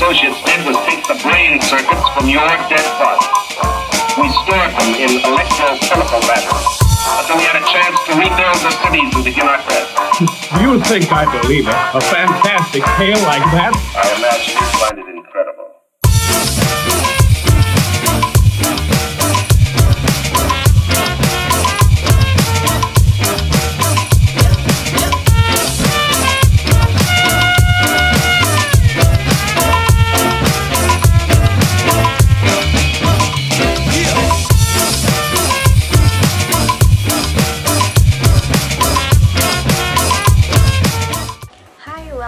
associates did was take the brain circuits from your dead body. We stored them in electrochemical batteries until we had a chance to rebuild the cities with the democrats. You think I believe it? A fantastic tale like that? I imagine you find it incredible.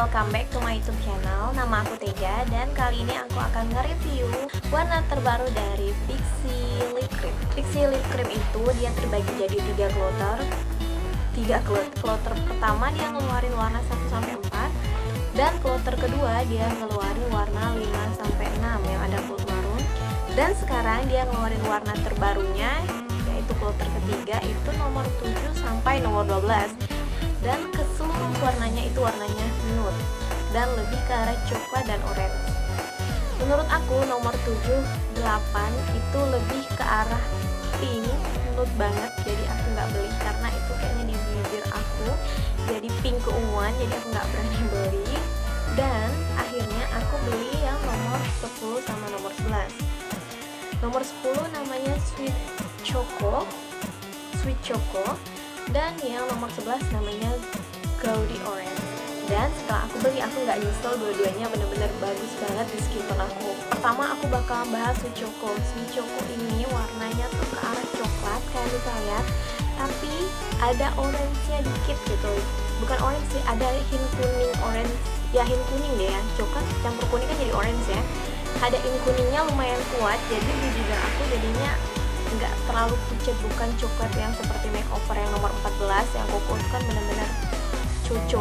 Welcome back to my YouTube channel. Nama aku Teja dan kali ini aku akan nge-review warna terbaru dari Pixie Lip Cream. Pixie Lip Cream itu dia terbagi jadi 3 kloter. 3 kloter pertama dia ngeluarin warna 1 sampai 4 dan kloter kedua dia ngeluarin warna 5 sampai 6 yang ada gold maroon. Dan sekarang dia ngeluarin warna terbarunya yaitu kloter ketiga itu nomor 7 sampai nomor 12. Dan keseluruhan warnanya itu warnanya nude dan lebih ke arah coklat dan orange. Menurut aku nomor 7, 8 itu lebih ke arah pink, nude banget, jadi aku nggak beli karena itu kayaknya di bibir aku jadi pink keunguan, jadi aku nggak berani beli. Dan akhirnya aku beli yang nomor 10 sama nomor 11. Nomor 10 namanya Sweet Choco. Dan yang nomor 11 namanya Gaudy Orange. Dan setelah aku beli, aku nggak nyesel, dua-duanya bener-bener bagus banget di skin tone aku. Pertama aku bakal bahas Sweet Choco. Sweet Choco ini warnanya tuh ke arah coklat kayak bisa ya, tapi ada orange-nya dikit gitu. Bukan orange sih, ada hint kuning orange. Ya hint kuning deh ya, coklat campur kuning kan jadi orange ya. Ada hint kuningnya lumayan kuat, jadi di bibir aku jadinya nggak terlalu pucat, bukan coklat yang seperti Makeover yang nomor 14 yang koko itu kan benar-benar cucu.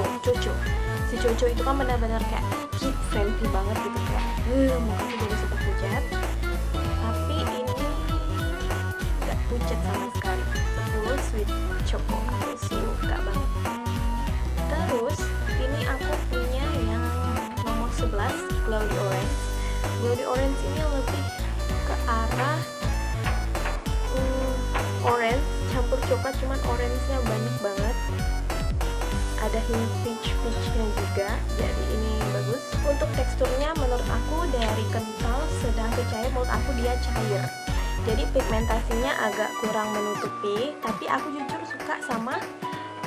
Si cucu itu kan benar-benar kayak keep friendly banget gitu, kayak mukanya jadi super pucat, tapi ini nggak pucat sama sekali. Terus Sweet Choco aku sih suka banget. Terus ini aku punya yang nomor 11, Cloudy Orange. Cloudy Orange ini lebih ke arah orange campur coklat, cuman orange-nya banyak banget, ada hint peach-nya juga, jadi ini bagus. Untuk teksturnya menurut aku dari kental sedang ke cair, menurut aku dia cair, jadi pigmentasinya agak kurang menutupi, tapi aku jujur suka sama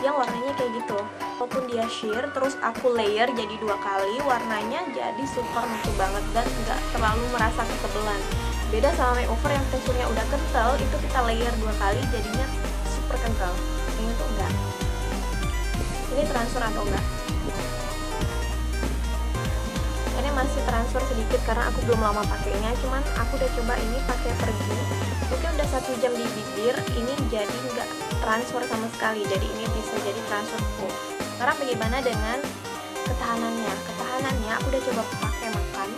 yang warnanya kayak gitu. Walaupun dia sheer, terus aku layer jadi 2 kali, warnanya jadi super lucu banget dan nggak terlalu merasa ketebelan. Beda sama Makeover yang teksturnya udah kental, itu kita layer 2 kali jadinya super kental. Ini tuh enggak. Ini transfer atau enggak? Ini masih transfer sedikit karena aku belum lama pakainya, cuman aku udah coba ini pakai pergi. Mungkin udah 1 jam di bibir, ini jadi enggak transfer sama sekali. Jadi ini bisa jadi transfer full. Sekarang bagaimana dengan ketahanannya? Ketahanannya aku udah coba pakai makan.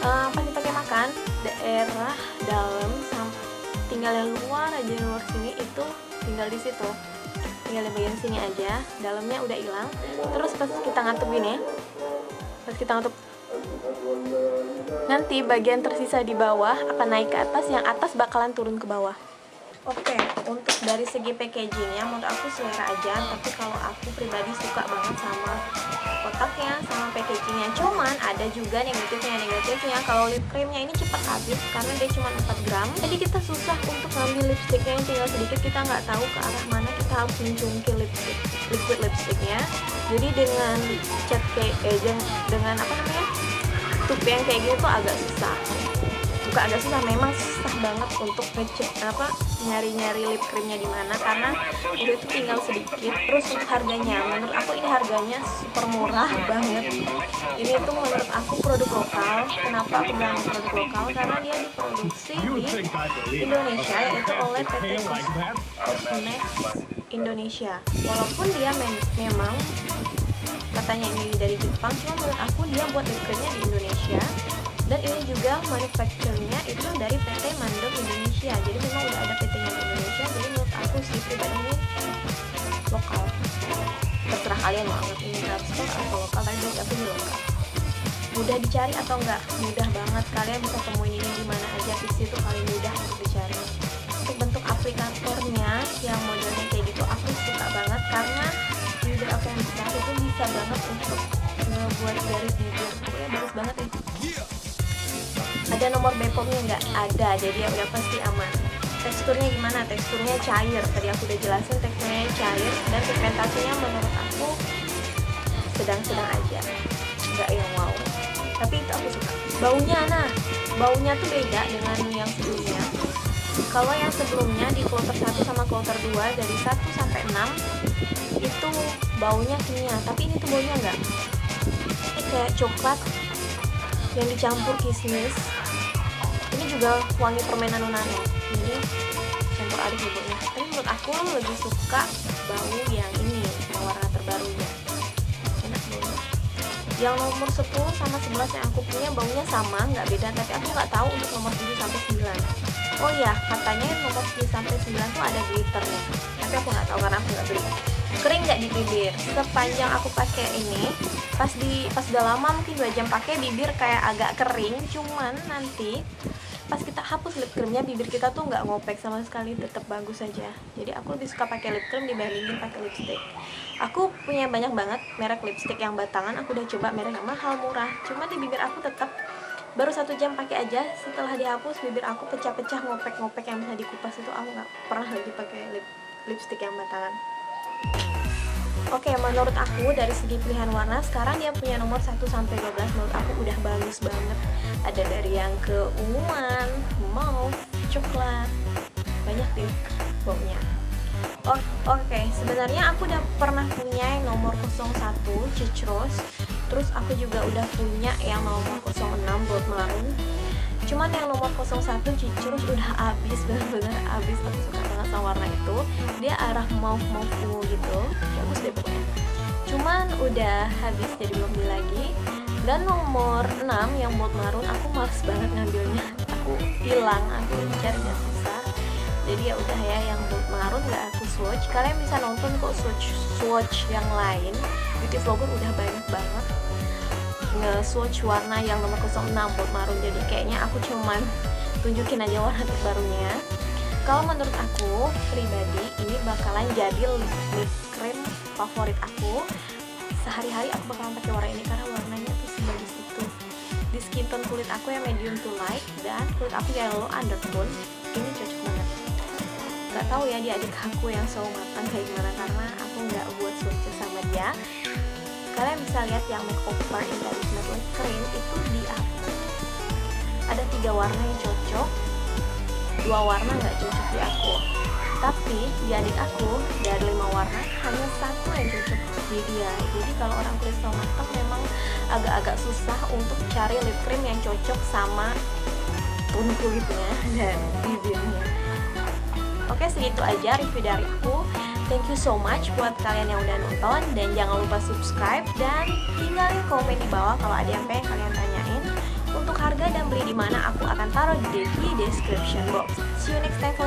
Pas dipakai makan, daerah dalam sampai tinggal yang luar aja, luar sini itu tinggal di situ, tinggal di bagian sini aja, dalamnya udah hilang. Terus pas kita ngatup gini, pas kita ngatup nanti bagian tersisa di bawah akan naik ke atas, yang atas bakalan turun ke bawah. Oke, untuk dari segi packagingnya menurut aku selera aja, tapi kalau aku pribadi suka banget sama kotaknya sama packagingnya. Cuman ada juga negatifnya, kalau lip creamnya ini cepat habis karena dia cuma 4 gram, jadi kita susah untuk ngambil lipstiknya yang tinggal sedikit. Kita nggak tahu ke arah mana kita harus mencungkil liquid lipstiknya. Jadi dengan cat kayak dengan apa namanya tube yang kayak gitu agak susah. Bukan agak susah, memang susah banget untuk nyari-nyari lip creamnya di mana karena udah itu tinggal sedikit. Terus untuk harganya, menurut aku ini harganya super murah banget. Ini tuh menurut aku produk lokal. Kenapa aku bilang produk lokal? Karena dia diproduksi di Indonesia, yaitu oleh PT Cosmetics Indonesia. Walaupun dia memang katanya ini dari Jepang, cuma menurut aku dia buat lip creamnya di Indonesia. Dan ini juga manufakturnya itu dari PT Mandok Indonesia, jadi memang udah ada PT-nya di Indonesia. Jadi menurut aku sih pribadi ini lokal. Terserah kalian mau anggap ini drugstore atau lokal, tapi menurut aku ini lokal. mudah dicari atau enggak? Mudah banget, kalian bisa temuin ini di mana aja, Pixie itu paling mudah untuk dicari. Untuk bentuk aplikatornya yang modelnya kayak gitu aku suka banget karena user aku yang dicari itu bisa banget untuk ngebuat garis bibir, pokoknya bagus banget ya. Ada nomor bepomnya nggak? Ada, jadi ya udah pasti aman. Teksturnya gimana? Teksturnya cair, tadi aku udah jelasin teksturnya cair, dan pigmentasinya menurut aku sedang-sedang aja, nggak yang wow, tapi itu aku suka. Baunya, nah baunya tuh beda dengan yang sebelumnya. Kalau yang sebelumnya di kloter 1 sama kloter 2 dari 1 sampai 6 itu baunya kimia, tapi ini tuh baunya enggak, ini kayak coklat yang dicampur kismis. Ini juga wangi permen nano, jadi campur aduk baunya. Tapi menurut aku lebih suka bau yang ini, warna terbarunya. Yang nomor 10 sama 11 yang aku punya baunya sama, nggak beda, tapi aku nggak tahu untuk nomor 7 sampai 9. Oh ya, katanya nomor 7 sampai 9 tuh ada glitternya, tapi aku nggak tahu karena aku nggak beli. Kering nggak di bibir? Sepanjang aku pakai ini, pas udah lama mungkin 2 jam pakai, bibir kayak agak kering, cuman nanti pas kita hapus lip creamnya bibir kita tuh nggak ngopek sama sekali, tetap bagus aja. Jadi aku lebih suka pakai lip cream dibandingin pakai lipstick. Aku punya banyak banget merek lipstick yang batangan, aku udah coba merek yang mahal murah, cuma di bibir aku tetap baru 1 jam pakai aja, setelah dihapus bibir aku pecah-pecah, ngopek-ngopek yang bisa dikupas itu aku nggak pernah lagi pakai lipstick yang batangan. Oke, menurut aku dari segi pilihan warna sekarang dia punya nomor 1 sampai 12 menurut aku udah bagus banget. Ada dari yang keunguan, mauve, coklat, banyak tuh baunya. Oke, sebenarnya aku udah pernah punya yang nomor 01 Peach Rose, terus aku juga udah punya yang nomor 06 Blood Maroon. Cuman yang nomor 01 Cicurus udah habis, bener-bener habis. Aku suka banget sama warna itu, dia arah mauve ungu gitu, bagus deh pokoknya. Cuman udah habis jadi belum beli lagi. Dan nomor 6 yang Blood Maroon aku males banget ngambilnya, aku hilang, aku carinya susah. Jadi ya udah ya, yang Blood Maroon nggak aku swatch. Kalian bisa nonton kok swatch yang lain, beauty vlogger udah banyak banget nge-swatch warna yang nomor 06 Blood Maroon. Jadi kayaknya aku cuman tunjukin aja warna terbarunya. Kalau menurut aku pribadi ini bakalan jadi lip cream favorit aku. Sehari-hari aku bakalan pakai warna ini karena warnanya tuh sebagus itu. Di skin tone kulit aku yang medium to light dan kulit aku yang low undertone, ini cocok banget. Gak tau ya di adik aku yang so matang kayak gimana, karena aku nggak buat swatch sama dia. Kalian bisa lihat yang Makeover Indonesia lip cream itu di aku ada 3 warna yang cocok, 2 warna nggak cocok di aku, tapi di adik aku dari 5 warna hanya 1 yang cocok di dia. Jadi kalau orang kulit so matang memang agak-agak susah untuk cari lip cream yang cocok sama tone kulitnya dan bibirnya. Oke, segitu aja review dari aku. Thank you so much buat kalian yang udah nonton, dan jangan lupa subscribe dan tinggalin komen di bawah kalau ada yang pengen kalian tanyain. Untuk harga dan beli di mana aku akan taruh di description box. See you next time.